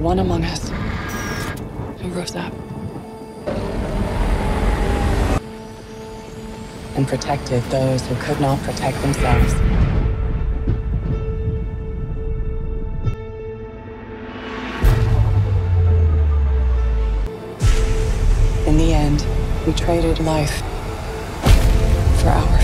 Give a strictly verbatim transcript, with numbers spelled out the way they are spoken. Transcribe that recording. one among us who rose up and protected those who could not protect themselves. In the end, we traded life for ours.